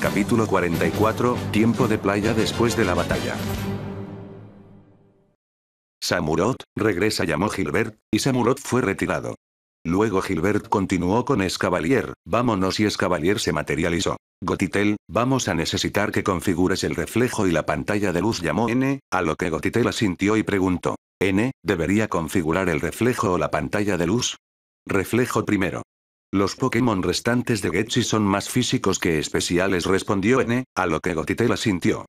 Capítulo 44, Tiempo de playa después de la batalla. Samurott regresa, llamó Hilbert, y Samurott fue retirado. Luego Hilbert continuó con Escavalier, vámonos, y Escavalier se materializó. Gothitelle, vamos a necesitar que configures el reflejo y la pantalla de luz, llamó N, a lo que Gothitelle asintió y preguntó. N, ¿debería configurar el reflejo o la pantalla de luz? Reflejo primero. Los Pokémon restantes de Ghetsis son más físicos que especiales, respondió N, a lo que Gothitelle asintió.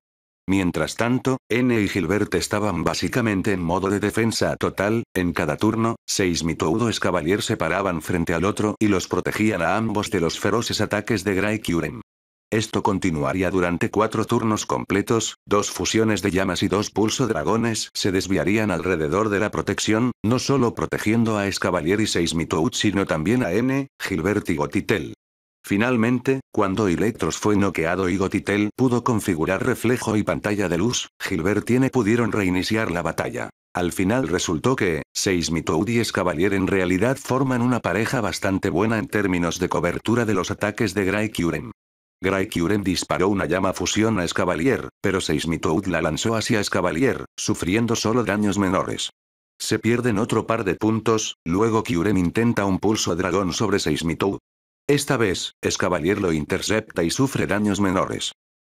Mientras tanto, N y Hilbert estaban básicamente en modo de defensa total, en cada turno, Seismitoad y Escavalier se paraban frente al otro y los protegían a ambos de los feroces ataques de Gray Kyurem. Esto continuaría durante 4 turnos completos, 2 fusiones de llamas y 2 pulso dragones se desviarían alrededor de la protección, no solo protegiendo a Escavalier y Seismitoad sino también a N, Hilbert y Gothitelle. Finalmente, cuando Electros fue noqueado y Gothitelle pudo configurar reflejo y pantalla de luz, Hilbert y N pudieron reiniciar la batalla. Al final resultó que, Seismitoad y Escavalier en realidad forman una pareja bastante buena en términos de cobertura de los ataques de Gray Kyurem. Gray Kyurem disparó una llama fusión a Escavalier, pero Seismitoad la lanzó hacia Escavalier, sufriendo solo daños menores. Se pierden otro par de puntos, luego Kyurem intenta un pulso dragón sobre Seismitoad. Esta vez, Escavalier lo intercepta y sufre daños menores.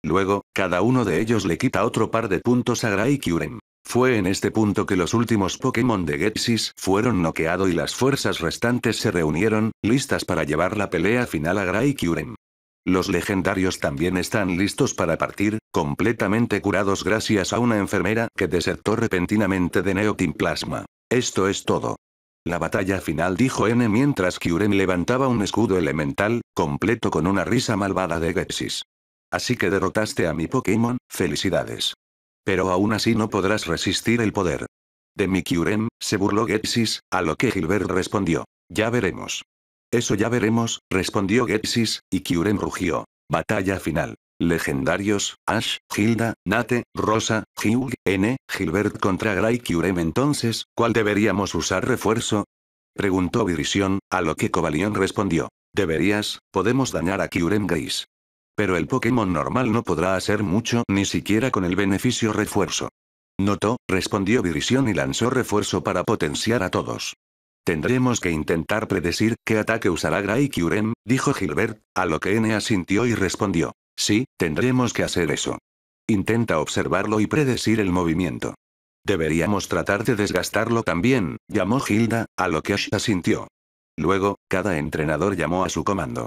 Luego, cada uno de ellos le quita otro par de puntos a Gray Kyurem. Fue en este punto que los últimos Pokémon de Ghetsis fueron noqueados y las fuerzas restantes se reunieron, listas para llevar la pelea final a Gray Kyurem. Los legendarios también están listos para partir, completamente curados gracias a una enfermera que desertó repentinamente de Neo Team Plasma. Esto es todo. La batalla final, dijo N mientras Kyurem levantaba un escudo elemental, completo con una risa malvada de Ghetsis. Así que derrotaste a mi Pokémon, felicidades. Pero aún así no podrás resistir el poder de mi Kyurem, se burló Ghetsis, a lo que Hilbert respondió. Ya veremos. Eso ya veremos, respondió Ghetsis, y Kyurem rugió. Batalla final. Legendarios, Ash, Hilda, Nate, Rosa, Hugh, N, Hilbert contra Gray Kyurem. Entonces, ¿cuál deberíamos usar refuerzo?, preguntó Virizion, a lo que Cobalion respondió. Deberías, podemos dañar a Kyurem Gris. Pero el Pokémon normal no podrá hacer mucho ni siquiera con el beneficio refuerzo. Notó, respondió Virizion y lanzó refuerzo para potenciar a todos. Tendremos que intentar predecir qué ataque usará Gray Kyurem, dijo Hilbert, a lo que N asintió y respondió. Sí, tendremos que hacer eso. Intenta observarlo y predecir el movimiento. Deberíamos tratar de desgastarlo también, llamó Hilda, a lo que Ash asintió. Luego, cada entrenador llamó a su comando.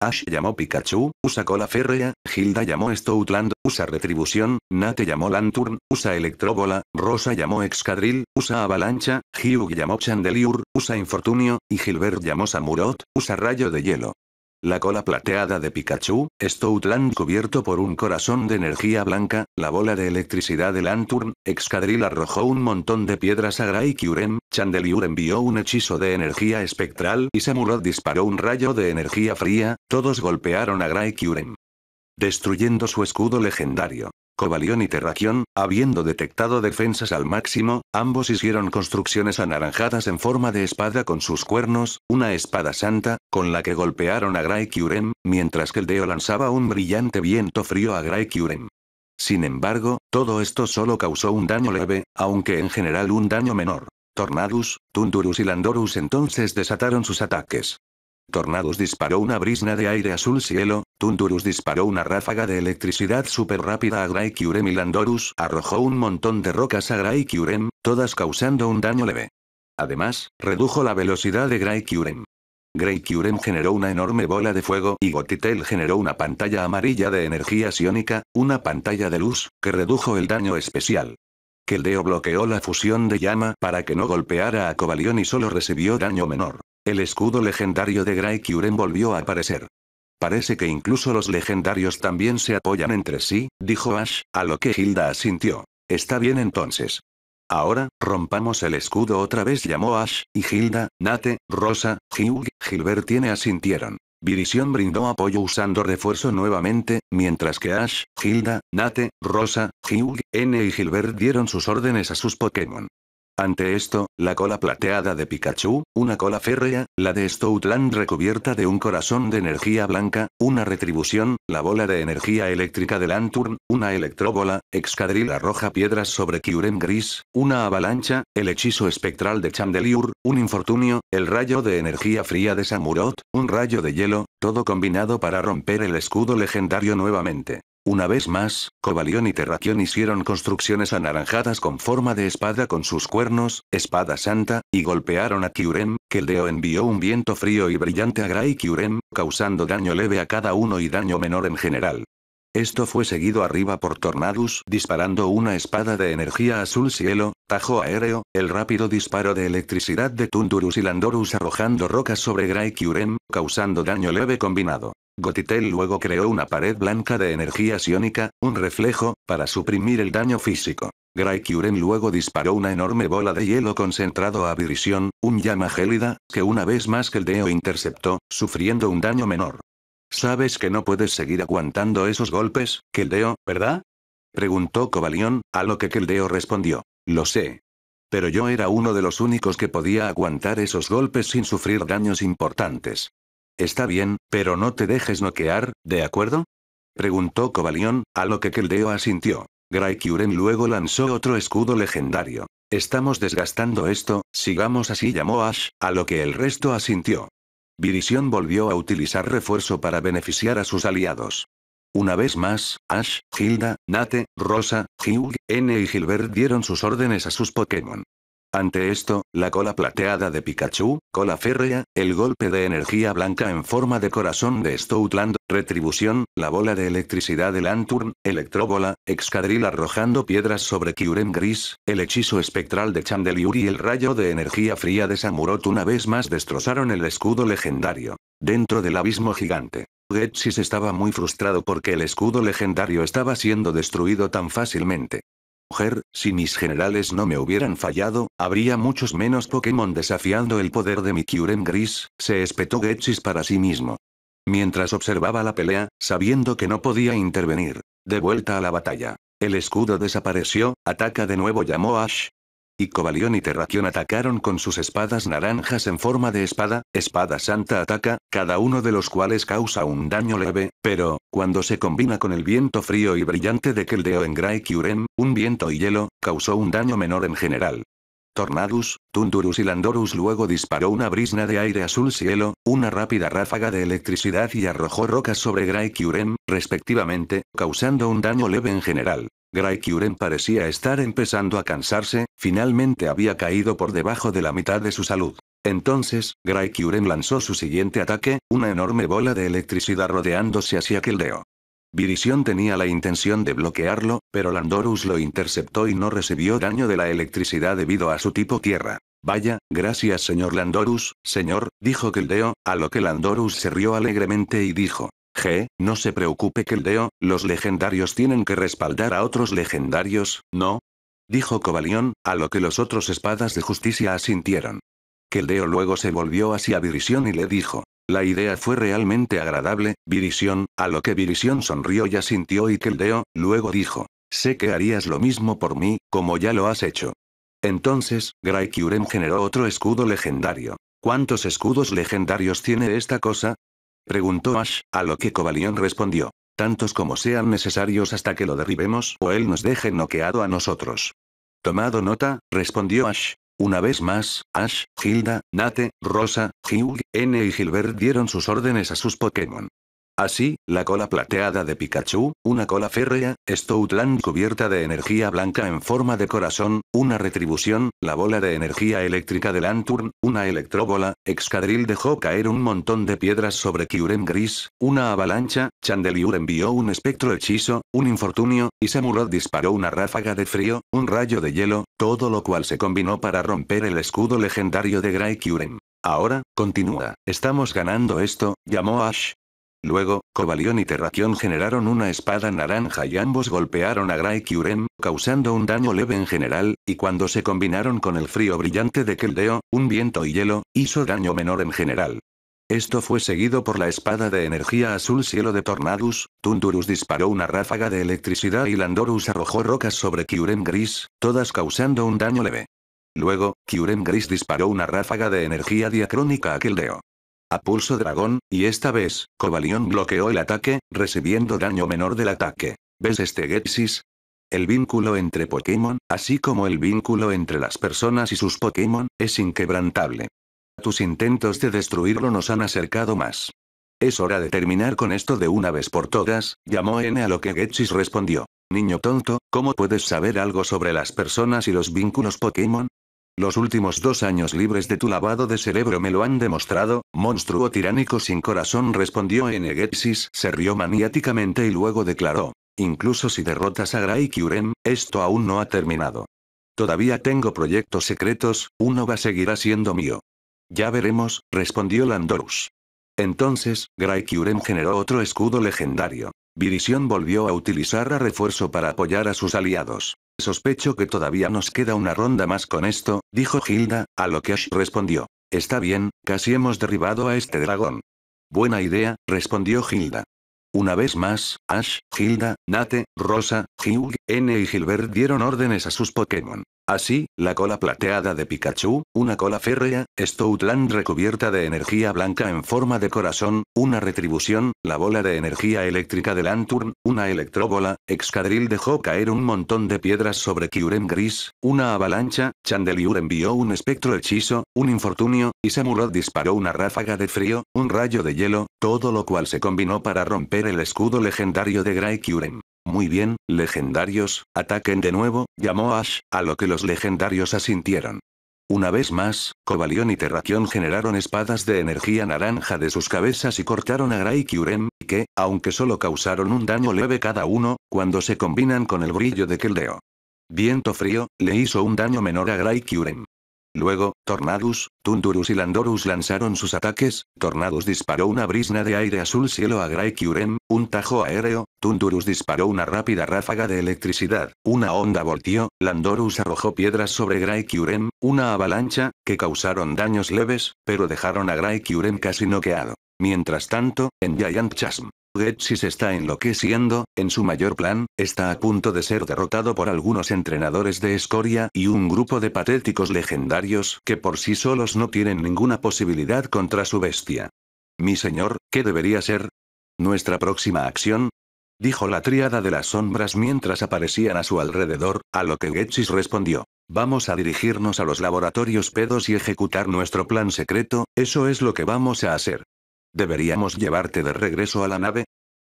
Ash llamó Pikachu, usa cola férrea, Hilda llamó Stoutland, usa retribución, Nate llamó Lanturn, usa electróbola, Rosa llamó Excadrill, usa avalancha, Hugh llamó Chandelure, usa infortunio, y Hilbert llamó Samurott, usa rayo de hielo. La cola plateada de Pikachu, Stoutland cubierto por un corazón de energía blanca, la bola de electricidad de Lanturn, Excadrill arrojó un montón de piedras a Gray Kyurem, Chandelure envió un hechizo de energía espectral y Samurott disparó un rayo de energía fría, todos golpearon a Gray Kyurem, destruyendo su escudo legendario. Cobalion y Terrakion, habiendo detectado defensas al máximo, ambos hicieron construcciones anaranjadas en forma de espada con sus cuernos, una espada santa, con la que golpearon a Gray Kyurem, mientras que Keldeo lanzaba un brillante viento frío a Gray Kyurem. Sin embargo, todo esto solo causó un daño leve, aunque en general un daño menor. Tornadus, Thundurus y Landorus entonces desataron sus ataques. Tornadus disparó una brisna de aire azul cielo, Thundurus disparó una ráfaga de electricidad súper rápida a Gray Kyurem y Landorus arrojó un montón de rocas a Gray Kyurem, todas causando un daño leve. Además, redujo la velocidad de Gray Kyurem. Gray Kyurem generó una enorme bola de fuego y Gothitelle generó una pantalla amarilla de energía psiónica, una pantalla de luz, que redujo el daño especial. Keldeo bloqueó la fusión de llama para que no golpeara a Cobalion y solo recibió daño menor. El escudo legendario de Gray Kyurem volvió a aparecer. Parece que incluso los legendarios también se apoyan entre sí, dijo Ash, a lo que Hilda asintió. Está bien entonces. Ahora, rompamos el escudo otra vez, llamó Ash, y Hilda, Nate, Rosa, Hugh, Hilbert y N asintieron. Virizion brindó apoyo usando refuerzo nuevamente, mientras que Ash, Hilda, Nate, Rosa, Hugh, N y Hilbert dieron sus órdenes a sus Pokémon. Ante esto, la cola plateada de Pikachu, una cola férrea, la de Stoutland recubierta de un corazón de energía blanca, una retribución, la bola de energía eléctrica de Lanturn, una electróbola, Excadrill arroja piedras sobre Kyurem gris, una avalancha, el hechizo espectral de Chandelure, un infortunio, el rayo de energía fría de Samurott, un rayo de hielo, todo combinado para romper el escudo legendario nuevamente. Una vez más, Cobalion y Terrakion hicieron construcciones anaranjadas con forma de espada con sus cuernos, espada santa, y golpearon a Kyurem. Keldeo envió un viento frío y brillante a Gray Kyurem, causando daño leve a cada uno y daño menor en general. Esto fue seguido arriba por Tornadus disparando una espada de energía azul cielo, tajo aéreo, el rápido disparo de electricidad de Thundurus y Landorus arrojando rocas sobre Gray Kyurem, causando daño leve combinado. Gothitelle luego creó una pared blanca de energía psiónica, un reflejo, para suprimir el daño físico. Gray Kyurem luego disparó una enorme bola de hielo concentrado a Virizion, un llama gélida, que una vez más Keldeo interceptó, sufriendo un daño menor. «Sabes que no puedes seguir aguantando esos golpes, Keldeo, ¿verdad?», preguntó Cobalion, a lo que Keldeo respondió: «Lo sé. Pero yo era uno de los únicos que podía aguantar esos golpes sin sufrir daños importantes». «Está bien, pero no te dejes noquear, ¿de acuerdo?», preguntó Cobalion, a lo que Keldeo asintió. Gray Kyurem luego lanzó otro escudo legendario. «Estamos desgastando esto, sigamos así», llamó Ash, a lo que el resto asintió. Virizion volvió a utilizar refuerzo para beneficiar a sus aliados. Una vez más, Ash, Hilda, Nate, Rosa, Hugh, N y Hilbert dieron sus órdenes a sus Pokémon. Ante esto, la cola plateada de Pikachu, cola férrea, el golpe de energía blanca en forma de corazón de Stoutland, retribución, la bola de electricidad de Lanturn, electróbola, Excadrill arrojando piedras sobre Kyurem gris, el hechizo espectral de Chandelure y el rayo de energía fría de Samurott una vez más destrozaron el escudo legendario. Dentro del abismo gigante, Ghetsis estaba muy frustrado porque el escudo legendario estaba siendo destruido tan fácilmente. «Mujer, si mis generales no me hubieran fallado, habría muchos menos Pokémon desafiando el poder de mi Kyurem gris», se espetó Ghetsis para sí mismo, mientras observaba la pelea, sabiendo que no podía intervenir. De vuelta a la batalla. El escudo desapareció. «Ataca de nuevo», llamó Ash. Y Cobalion y Terrakion atacaron con sus espadas naranjas en forma de espada, espada santa ataca, cada uno de los cuales causa un daño leve, pero, cuando se combina con el viento frío y brillante de Keldeo en Gray Kyurem, un viento y hielo, causó un daño menor en general. Tornadus, Thundurus y Landorus luego disparó una brisna de aire azul cielo, una rápida ráfaga de electricidad y arrojó rocas sobre Gray Kyurem, respectivamente, causando un daño leve en general. Gray Kyurem parecía estar empezando a cansarse, finalmente había caído por debajo de la mitad de su salud. Entonces, Gray Kyurem lanzó su siguiente ataque, una enorme bola de electricidad rodeándose hacia Keldeo. Virizion tenía la intención de bloquearlo, pero Landorus lo interceptó y no recibió daño de la electricidad debido a su tipo tierra. «Vaya, gracias señor Landorus, señor», dijo Keldeo, a lo que Landorus se rió alegremente y dijo: «G, no se preocupe Keldeo, los legendarios tienen que respaldar a otros legendarios, ¿no?», dijo Cobalion, a lo que los otros espadas de justicia asintieron. Keldeo luego se volvió hacia Virizion y le dijo: «La idea fue realmente agradable, Virizion», a lo que Virizion sonrió y asintió, y Keldeo luego dijo: «Sé que harías lo mismo por mí, como ya lo has hecho». Entonces, Gray Kyurem generó otro escudo legendario. «¿Cuántos escudos legendarios tiene esta cosa?», preguntó Ash, a lo que Cobalion respondió: «Tantos como sean necesarios hasta que lo derribemos o él nos deje noqueado a nosotros». «Tomado nota», respondió Ash. Una vez más, Ash, Hilda, Nate, Rosa, Hugh, N y Hilbert dieron sus órdenes a sus Pokémon. Así, la cola plateada de Pikachu, una cola férrea, Stoutland cubierta de energía blanca en forma de corazón, una retribución, la bola de energía eléctrica de Lanturn, una electróbola, Excadrill dejó caer un montón de piedras sobre Kyurem gris, una avalancha, Chandelure envió un espectro hechizo, un infortunio, y Samurott disparó una ráfaga de frío, un rayo de hielo, todo lo cual se combinó para romper el escudo legendario de Gray Kyurem. «Ahora, continúa, estamos ganando esto», llamó Ash. Luego, Cobalion y Terrakion generaron una espada naranja y ambos golpearon a Gray Kyurem, causando un daño leve en general, y cuando se combinaron con el frío brillante de Keldeo, un viento y hielo, hizo daño menor en general. Esto fue seguido por la espada de energía azul cielo de Tornadus, Thundurus disparó una ráfaga de electricidad y Landorus arrojó rocas sobre Kyurem gris, todas causando un daño leve. Luego, Kyurem Gris disparó una ráfaga de energía diacrónica a Keldeo. A pulso dragón, y esta vez, Cobalion bloqueó el ataque, recibiendo daño menor del ataque. ¿Ves este Ghetsis? El vínculo entre Pokémon, así como el vínculo entre las personas y sus Pokémon, es inquebrantable. Tus intentos de destruirlo nos han acercado más. Es hora de terminar con esto de una vez por todas, llamó N, a lo que Ghetsis respondió. Niño tonto, ¿cómo puedes saber algo sobre las personas y los vínculos Pokémon? Los últimos 2 años libres de tu lavado de cerebro me lo han demostrado, monstruo tiránico sin corazón, respondió N. Ghetsis se rió maniáticamente y luego declaró. Incluso si derrotas a Gray Kyurem, esto aún no ha terminado. Todavía tengo proyectos secretos, uno va a seguir siendo mío. Ya veremos, respondió Landorus. Entonces, Gray Kyurem generó otro escudo legendario. Virizion volvió a utilizar a refuerzo para apoyar a sus aliados. Sospecho que todavía nos queda una ronda más con esto, dijo Hilda, a lo que Ash respondió. Está bien, casi hemos derribado a este dragón. Buena idea, respondió Hilda. Una vez más, Ash, Hilda, Nate, Rosa, Hugh, N y Hilbert dieron órdenes a sus Pokémon. Así, la cola plateada de Pikachu, una cola férrea, Stoutland recubierta de energía blanca en forma de corazón, una retribución, la bola de energía eléctrica de Lanturn, una electróbola, Excadrill dejó caer un montón de piedras sobre Kyurem Gris, una avalancha, Chandelure envió un espectro hechizo, un infortunio, y Samurott disparó una ráfaga de frío, un rayo de hielo, todo lo cual se combinó para romper el escudo legendario de Gray Kyurem. Muy bien, legendarios, ataquen de nuevo, llamó Ash, a lo que los legendarios asintieron. Una vez más, Cobalion y Terrakion generaron espadas de energía naranja de sus cabezas y cortaron a Gray Kyurem, que, aunque solo causaron un daño leve cada uno, cuando se combinan con el brillo de Keldeo. Viento frío, le hizo un daño menor a Gray Kyurem. Luego, Tornadus, Thundurus y Landorus lanzaron sus ataques, Tornadus disparó una brisna de aire azul cielo a Gray Kyurem, un tajo aéreo, Thundurus disparó una rápida ráfaga de electricidad, una onda volteó, Landorus arrojó piedras sobre Gray Kyurem, una avalancha, que causaron daños leves, pero dejaron a Gray Kyurem casi noqueado. Mientras tanto, en Giant Chasm, Ghetsis está enloqueciendo, en su mayor plan, está a punto de ser derrotado por algunos entrenadores de escoria y un grupo de patéticos legendarios que por sí solos no tienen ninguna posibilidad contra su bestia. Mi señor, ¿qué debería ser nuestra próxima acción?, dijo la tríada de las sombras mientras aparecían a su alrededor, a lo que Ghetsis respondió. Vamos a dirigirnos a los laboratorios pedos y ejecutar nuestro plan secreto, eso es lo que vamos a hacer. ¿Deberíamos llevarte de regreso a la nave?,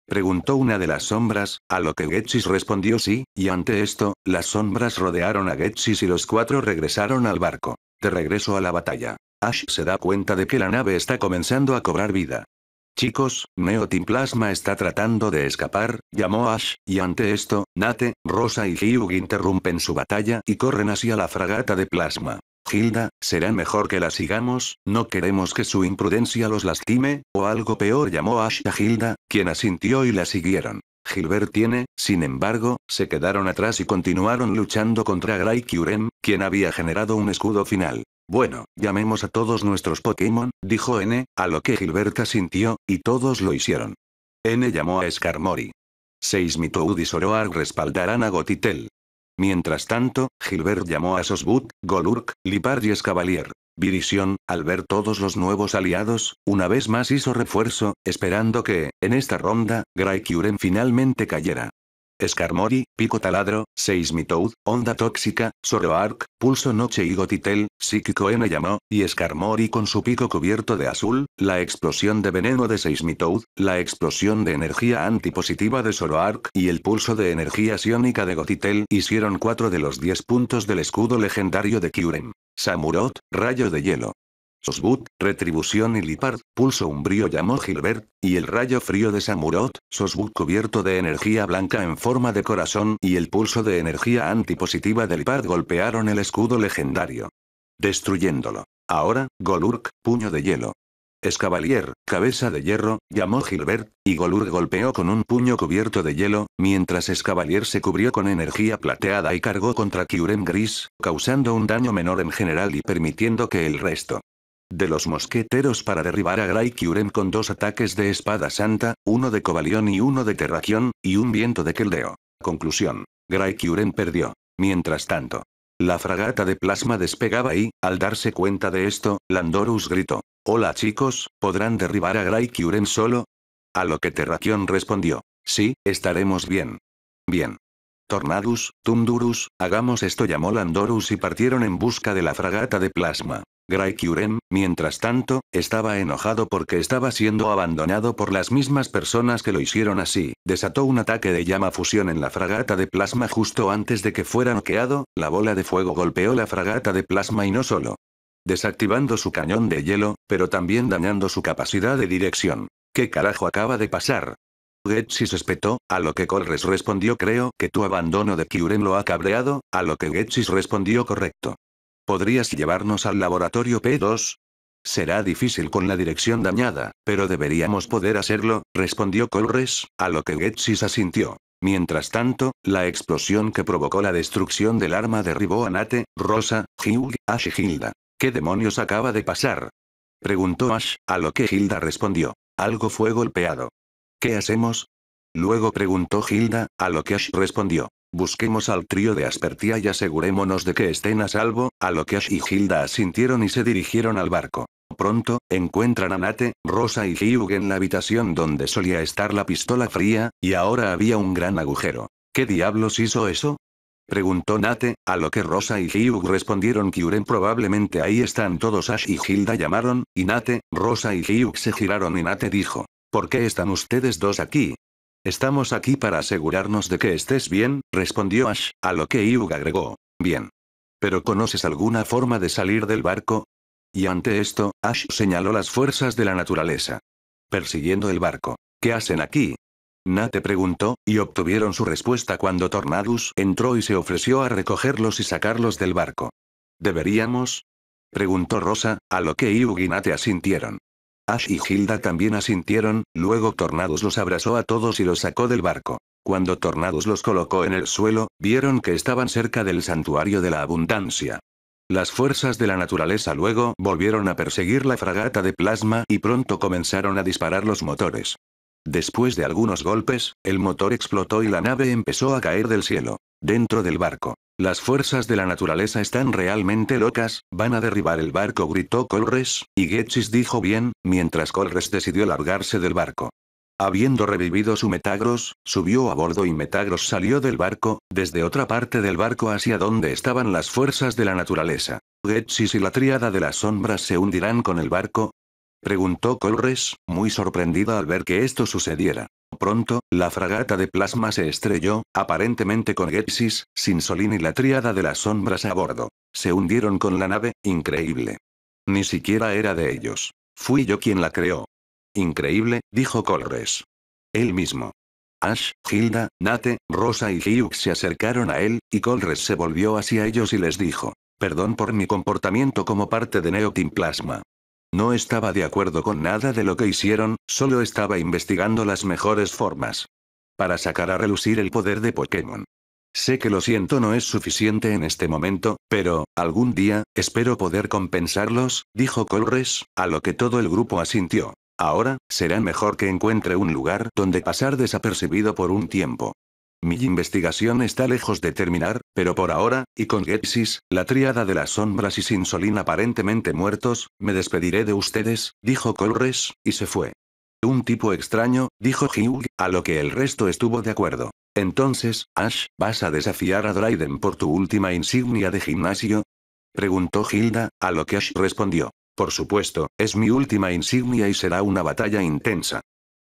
preguntó una de las sombras, a lo que Ghetsis respondió sí, y ante esto, las sombras rodearon a Ghetsis y los 4 regresaron al barco. De regreso a la batalla. Ash se da cuenta de que la nave está comenzando a cobrar vida. Chicos, Neo Team Plasma está tratando de escapar, llamó Ash, y ante esto, Nate, Rosa y Hugh interrumpen su batalla y corren hacia la fragata de plasma. Hilda, será mejor que la sigamos, no queremos que su imprudencia los lastime, o algo peor, llamó Ash a Hilda, quien asintió y la siguieron. Hilbert tiene, sin embargo, se quedaron atrás y continuaron luchando contra Gray Kyurem, quien había generado un escudo final. Bueno, llamemos a todos nuestros Pokémon, dijo N, a lo que Hilbert asintió, y todos lo hicieron. N llamó a Skarmory. Seismitoad y Zoroark respaldarán a Gothitelle. Mientras tanto, Hilbert llamó a Sosbut, Golurk, Lipard y Escavalier. Virizion, al ver todos los nuevos aliados, una vez más hizo refuerzo, esperando que, en esta ronda, Gray Kyurem finalmente cayera. Skarmory, Pico Taladro, Seismitoad, Onda Tóxica, Zoroark, Pulso Noche y Gothitelle, Psíquico N llamó, y Skarmory con su pico cubierto de azul, la explosión de veneno de Seismitoad, la explosión de energía antipositiva de Zoroark y el pulso de energía psiónica de Gothitelle hicieron 4 de los 10 puntos del escudo legendario de Kyurem. Samurott, Rayo de Hielo. Sosbut, Retribución y Lipard, Pulso Umbrío llamó Hilbert, y el rayo frío de Samurott, Sosbut cubierto de energía blanca en forma de corazón y el pulso de energía antipositiva de Lipard golpearon el escudo legendario, destruyéndolo. Ahora, Golurk, Puño de Hielo. Escavalier, Cabeza de Hierro, llamó Hilbert, y Golurk golpeó con un puño cubierto de hielo, mientras Escavalier se cubrió con energía plateada y cargó contra Kyurem Gris, causando un daño menor en general y permitiendo que el resto de los mosqueteros para derribar a Gray Kyurem con 2 ataques de espada santa, uno de Cobalion y uno de Terrakion, y un viento de Keldeo. Conclusión. Gray Kyurem perdió. Mientras tanto, La fragata de plasma despegaba y, al darse cuenta de esto, Landorus gritó: «Hola chicos, ¿podrán derribar a Gray Kyurem solo?». A lo que Terrakion respondió: «Sí, estaremos bien». «Bien. Tornadus, Thundurus, hagamos esto», llamó Landorus, y partieron en busca de la fragata de plasma. Gray Kyurem, mientras tanto, estaba enojado porque estaba siendo abandonado por las mismas personas que lo hicieron así. Desató un ataque de llama fusión en la fragata de plasma justo antes de que fuera noqueado. La bola de fuego golpeó la fragata de plasma y no solo, desactivando su cañón de hielo, pero también dañando su capacidad de dirección. ¿Qué carajo acaba de pasar? Ghetsis espetó, a lo que Colress respondió: «Creo que tu abandono de Kyurem lo ha cabreado», a lo que Ghetsis respondió: «Correcto. ¿Podrías llevarnos al laboratorio P2? Será difícil con la dirección dañada, pero deberíamos poder hacerlo», respondió Colress, a lo que Ghetsis asintió. Mientras tanto, la explosión que provocó la destrucción del arma derribó a Nate, Rosa, Hugh, Ash y Hilda. «¿Qué demonios acaba de pasar?», preguntó Ash, a lo que Hilda respondió: «Algo fue golpeado». «¿Qué hacemos?», luego preguntó Hilda, a lo que Ash respondió: «Busquemos al trío de Aspertia y asegurémonos de que estén a salvo», a lo que Ash y Hilda asintieron y se dirigieron al barco. Pronto, encuentran a Nate, Rosa y Hugh en la habitación donde solía estar la pistola fría, y ahora había un gran agujero. «¿Qué diablos hizo eso?», preguntó Nate, a lo que Rosa y Hugh respondieron: «Kyurem, probablemente ahí están todos». Ash y Hilda llamaron, y Nate, Rosa y Hugh se giraron y Nate dijo: «¿Por qué están ustedes dos aquí?». «Estamos aquí para asegurarnos de que estés bien», respondió Ash, a lo que Hugh agregó: «Bien. ¿Pero conoces alguna forma de salir del barco?». Y ante esto, Ash señaló las fuerzas de la naturaleza persiguiendo el barco. «¿Qué hacen aquí?», Nate preguntó, y obtuvieron su respuesta cuando Tornadus entró y se ofreció a recogerlos y sacarlos del barco. «¿Deberíamos?», preguntó Rosa, a lo que Hugh y Nate asintieron. Ash y Hilda también asintieron, luego Tornadus los abrazó a todos y los sacó del barco. Cuando Tornadus los colocó en el suelo, vieron que estaban cerca del santuario de la abundancia. Las fuerzas de la naturaleza luego volvieron a perseguir la fragata de plasma y pronto comenzaron a disparar los motores. Después de algunos golpes, el motor explotó y la nave empezó a caer del cielo. Dentro del barco. «Las fuerzas de la naturaleza están realmente locas, van a derribar el barco», gritó Colress, y Ghetsis dijo «bien», mientras Colress decidió largarse del barco. Habiendo revivido su Metagross, subió a bordo y Metagross salió del barco, desde otra parte del barco hacia donde estaban las fuerzas de la naturaleza. «Ghetsis y la tríada de las sombras se hundirán con el barco?», preguntó Colress, muy sorprendida al ver que esto sucediera. Pronto, la fragata de plasma se estrelló, aparentemente con Ghetsis, Sinsolín y la tríada de las sombras a bordo. Se hundieron con la nave. «Increíble. Ni siquiera era de ellos. Fui yo quien la creó». «Increíble», dijo Colress. Él mismo. Ash, Hilda, Nate, Rosa y Hugh se acercaron a él, y Colress se volvió hacia ellos y les dijo: «Perdón por mi comportamiento como parte de Neo Team Plasma. No estaba de acuerdo con nada de lo que hicieron, solo estaba investigando las mejores formas para sacar a relucir el poder de Pokémon. Sé que lo siento no es suficiente en este momento, pero, algún día, espero poder compensarlos», dijo Colress, a lo que todo el grupo asintió. «Ahora, será mejor que encuentre un lugar donde pasar desapercibido por un tiempo. Mi investigación está lejos de terminar, pero por ahora, y con Ghetsis, la tríada de las sombras y Sinsolín aparentemente muertos, me despediré de ustedes», dijo Colress, y se fue. «Un tipo extraño», dijo Hugh, a lo que el resto estuvo de acuerdo. «Entonces, Ash, ¿vas a desafiar a Dryden por tu última insignia de gimnasio?», preguntó Hilda, a lo que Ash respondió: «Por supuesto, es mi última insignia y será una batalla intensa».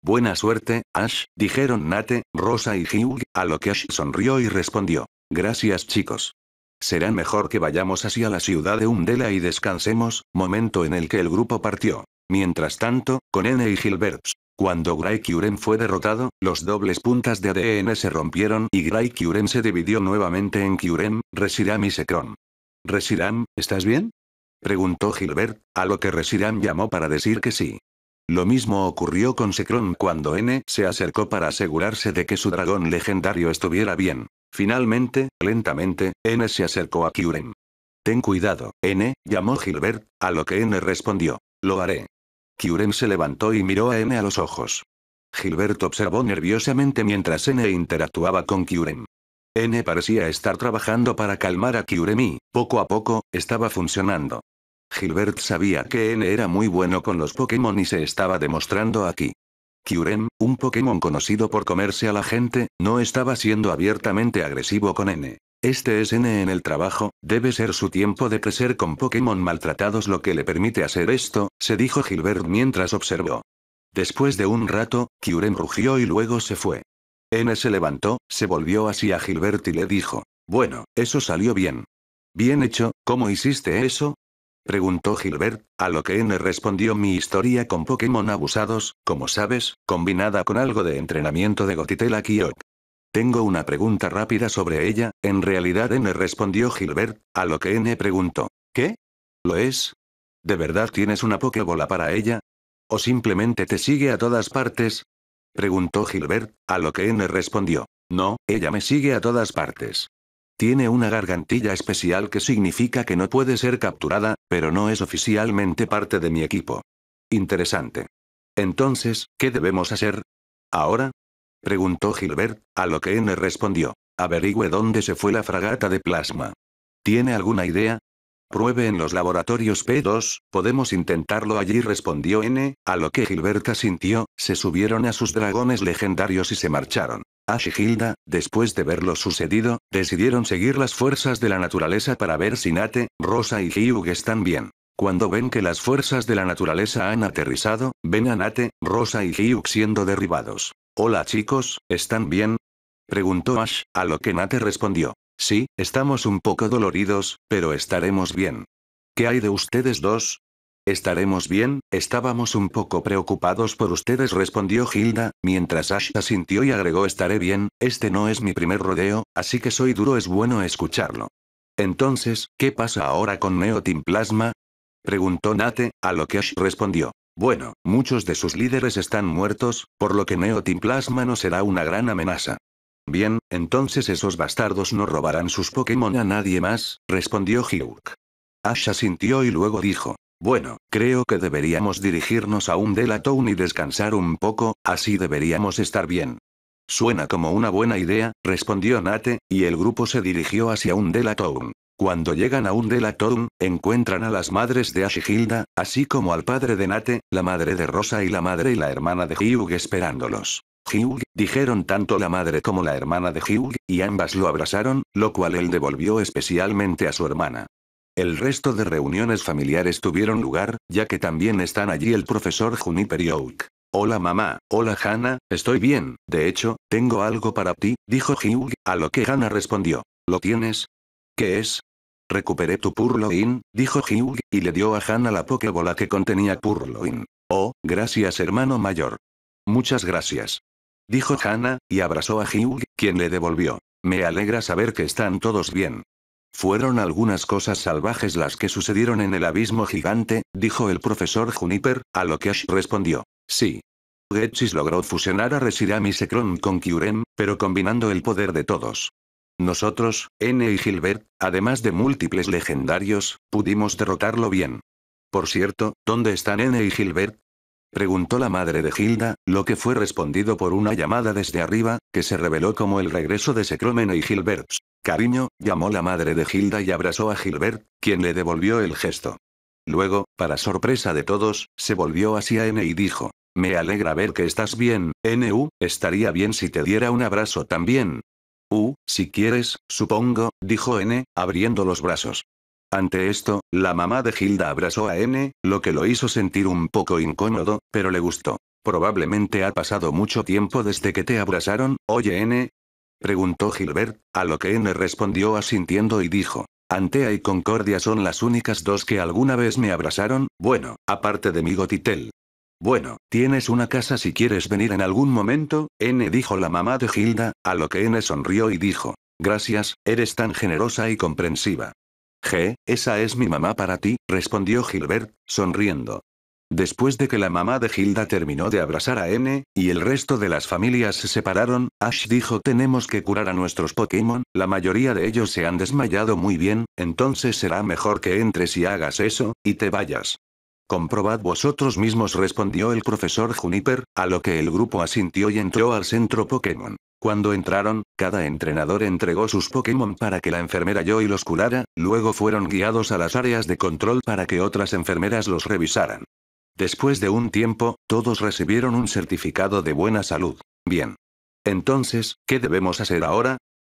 «Buena suerte, Ash», dijeron Nate, Rosa y Hugh, a lo que Ash sonrió y respondió: «Gracias chicos. Será mejor que vayamos hacia la ciudad de Umdela y descansemos», momento en el que el grupo partió. Mientras tanto, con N y Hilbert. Cuando Gray Kyurem fue derrotado, los dobles puntas de ADN se rompieron y Gray Kyurem se dividió nuevamente en Kyurem, Reshiram y Zekrom. «Reshiram, ¿estás bien?», preguntó Hilbert, a lo que Reshiram llamó para decir que sí. Lo mismo ocurrió con Zekrom cuando N se acercó para asegurarse de que su dragón legendario estuviera bien. Finalmente, lentamente, N se acercó a Kyurem. «Ten cuidado, N», llamó Hilbert, a lo que N respondió: «Lo haré». Kyurem se levantó y miró a N a los ojos. Hilbert observó nerviosamente mientras N interactuaba con Kyurem. N parecía estar trabajando para calmar a Kyurem y, poco a poco, estaba funcionando. Hilbert sabía que N era muy bueno con los Pokémon y se estaba demostrando aquí. Kyurem, un Pokémon conocido por comerse a la gente, no estaba siendo abiertamente agresivo con N. Este es N en el trabajo, debe ser su tiempo de crecer con Pokémon maltratados lo que le permite hacer esto, se dijo Hilbert mientras observó. Después de un rato, Kyurem rugió y luego se fue. N se levantó, se volvió hacia Hilbert y le dijo, bueno, eso salió bien. Bien hecho, ¿cómo hiciste eso? Preguntó Hilbert, a lo que N respondió mi historia con Pokémon abusados, como sabes, combinada con algo de entrenamiento de Gothitelle Kyok. Tengo una pregunta rápida sobre ella, en realidad N respondió Hilbert, a lo que N preguntó, ¿qué? ¿Lo es? ¿De verdad tienes una Pokébola para ella? ¿O simplemente te sigue a todas partes? Preguntó Hilbert, a lo que N respondió, no, ella me sigue a todas partes. Tiene una gargantilla especial que significa que no puede ser capturada, pero no es oficialmente parte de mi equipo. Interesante. Entonces, ¿qué debemos hacer? ¿Ahora? Preguntó Hilbert, a lo que N respondió. Averigüe dónde se fue la fragata de plasma. ¿Tiene alguna idea? Pruebe en los laboratorios P2, podemos intentarlo allí respondió N, a lo que Hilbert asintió, se subieron a sus dragones legendarios y se marcharon. Ash y Hilda, después de ver lo sucedido, decidieron seguir las fuerzas de la naturaleza para ver si Nate, Rosa y Hugh están bien. Cuando ven que las fuerzas de la naturaleza han aterrizado, ven a Nate, Rosa y Hugh siendo derribados. «Hola chicos, ¿están bien?», preguntó Ash, a lo que Nate respondió. «Sí, estamos un poco doloridos, pero estaremos bien». «¿Qué hay de ustedes dos?». «Estaremos bien, estábamos un poco preocupados por ustedes», respondió Hilda, mientras Ash asintió y agregó «Estaré bien, este no es mi primer rodeo, así que soy duro es bueno escucharlo». «Entonces, ¿qué pasa ahora con Neo Team Plasma?», preguntó Nate, a lo que Ash respondió. «Bueno, muchos de sus líderes están muertos, por lo que Neo Team Plasma no será una gran amenaza». «Bien, entonces esos bastardos no robarán sus Pokémon a nadie más», respondió Hugh. Ash asintió y luego dijo. Bueno, creo que deberíamos dirigirnos a Undelatown y descansar un poco, así deberíamos estar bien. Suena como una buena idea, respondió Nate, y el grupo se dirigió hacia Undelatown. Cuando llegan a Undelatown, encuentran a las madres de Ash y Hilda, así como al padre de Nate, la madre de Rosa y la madre y la hermana de Hugh esperándolos. Hugh, dijeron tanto la madre como la hermana de Hugh, y ambas lo abrazaron, lo cual él devolvió especialmente a su hermana. El resto de reuniones familiares tuvieron lugar, ya que también están allí el profesor Juniper y Oak. Hola mamá, hola Hannah, estoy bien, de hecho, tengo algo para ti, dijo Hugh, a lo que Hannah respondió. ¿Lo tienes? ¿Qué es? Recuperé tu Purloin, dijo Hugh, y le dio a Hannah la Pokébola que contenía Purloin. Oh, gracias hermano mayor. Muchas gracias. Dijo Hannah, y abrazó a Hugh, quien le devolvió. Me alegra saber que están todos bien. Fueron algunas cosas salvajes las que sucedieron en el abismo gigante, dijo el profesor Juniper, a lo que Ash respondió, sí. Ghetsis logró fusionar a Reshiram y Zekrom con Kyurem, pero combinando el poder de todos. Nosotros, N y Hilbert, además de múltiples legendarios, pudimos derrotarlo bien. Por cierto, ¿dónde están N y Hilbert? Preguntó la madre de Hilda, lo que fue respondido por una llamada desde arriba, que se reveló como el regreso de Zekrom y Hilbert. Cariño, llamó la madre de Hilda y abrazó a Hilbert, quien le devolvió el gesto. Luego, para sorpresa de todos, se volvió hacia N y dijo, me alegra ver que estás bien, N, estaría bien si te diera un abrazo también. Si quieres, supongo, dijo N, abriendo los brazos. Ante esto, la mamá de Hilda abrazó a N, lo que lo hizo sentir un poco incómodo, pero le gustó. Probablemente ha pasado mucho tiempo desde que te abrazaron, oye N, preguntó Hilbert, a lo que N respondió asintiendo y dijo, Antea y Concordia son las únicas dos que alguna vez me abrazaron, bueno, aparte de mi Gothitelle. Bueno, tienes una casa si quieres venir en algún momento, N dijo la mamá de Hilda, a lo que N sonrió y dijo, gracias, eres tan generosa y comprensiva. Esa es mi mamá para ti, respondió Hilbert, sonriendo. Después de que la mamá de Hilda terminó de abrazar a N, y el resto de las familias se separaron, Ash dijo tenemos que curar a nuestros Pokémon, la mayoría de ellos se han desmayado muy bien, entonces será mejor que entres y hagas eso, y te vayas. Comprobad vosotros mismos respondió el profesor Juniper, a lo que el grupo asintió y entró al centro Pokémon. Cuando entraron, cada entrenador entregó sus Pokémon para que la enfermera Joy los curara, luego fueron guiados a las áreas de control para que otras enfermeras los revisaran. Después de un tiempo, todos recibieron un certificado de buena salud. Bien. Entonces, ¿qué debemos hacer ahora?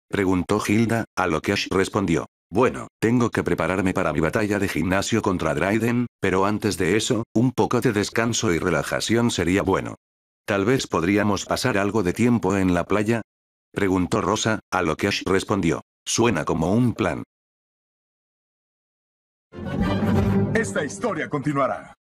Preguntó Hilda, a lo que Ash respondió. Bueno, tengo que prepararme para mi batalla de gimnasio contra Dryden, pero antes de eso, un poco de descanso y relajación sería bueno. ¿Tal vez podríamos pasar algo de tiempo en la playa? Preguntó Rosa, a lo que Ash respondió. Suena como un plan. Esta historia continuará.